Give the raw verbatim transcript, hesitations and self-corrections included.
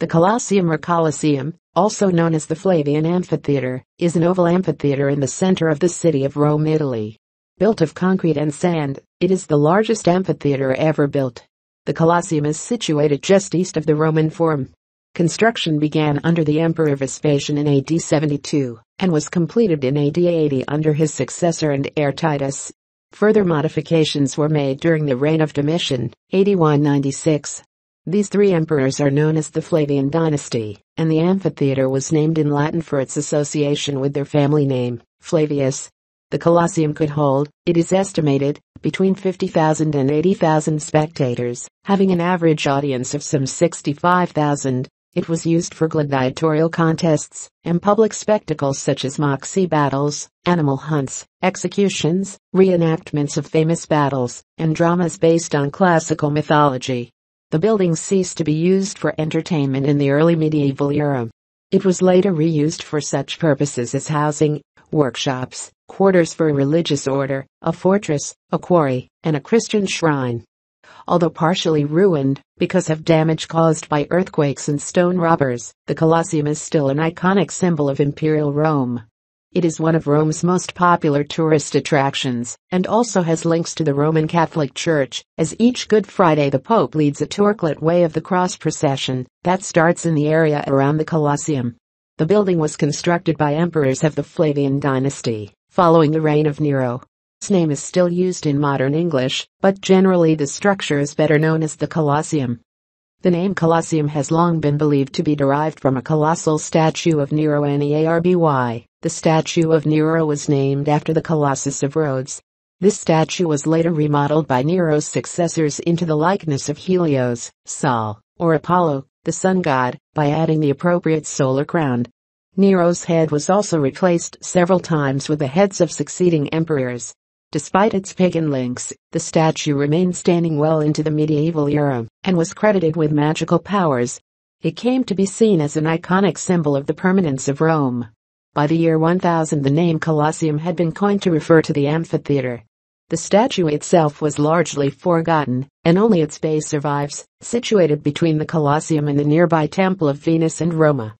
The Colosseum or Colosseum, also known as the Flavian amphitheater, is an oval amphitheater in the center of the city of Rome, Italy. Built of concrete and sand, it is the largest amphitheater ever built. The Colosseum is situated just east of the Roman Forum. Construction began under the Emperor Vespasian in A D seventy-two, and was completed in A D eighty under his successor and heir Titus. Further modifications were made during the reign of Domitian, eighty-one ninety-six. These three emperors are known as the Flavian dynasty, and the amphitheater was named in Latin for its association with their family name, Flavius. The Colosseum could hold, it is estimated, between fifty thousand and eighty thousand spectators, having an average audience of some sixty-five thousand. It was used for gladiatorial contests, and public spectacles such as moxie battles, animal hunts, executions, reenactments of famous battles, and dramas based on classical mythology. The building ceased to be used for entertainment in the early medieval era. It was later reused for such purposes as housing, workshops, quarters for a religious order, a fortress, a quarry, and a Christian shrine. Although partially ruined, because of damage caused by earthquakes and stone robbers, the Colosseum is still an iconic symbol of Imperial Rome. It is one of Rome's most popular tourist attractions, and also has links to the Roman Catholic Church, as each Good Friday the Pope leads a torchlit way of the cross procession that starts in the area around the Colosseum. The building was constructed by emperors of the Flavian dynasty, following the reign of Nero. Its name is still used in modern English, but generally the structure is better known as the Colosseum. The name Colosseum has long been believed to be derived from a colossal statue of Nero. N E R B Y. The statue of Nero was named after the Colossus of Rhodes. This statue was later remodeled by Nero's successors into the likeness of Helios, Sol, or Apollo, the sun god, by adding the appropriate solar crown. Nero's head was also replaced several times with the heads of succeeding emperors. Despite its pagan links, the statue remained standing well into the medieval era, and was credited with magical powers. It came to be seen as an iconic symbol of the permanence of Rome. By the year one thousand, the name Colosseum had been coined to refer to the amphitheater. The statue itself was largely forgotten, and only its base survives, situated between the Colosseum and the nearby Temple of Venus and Roma.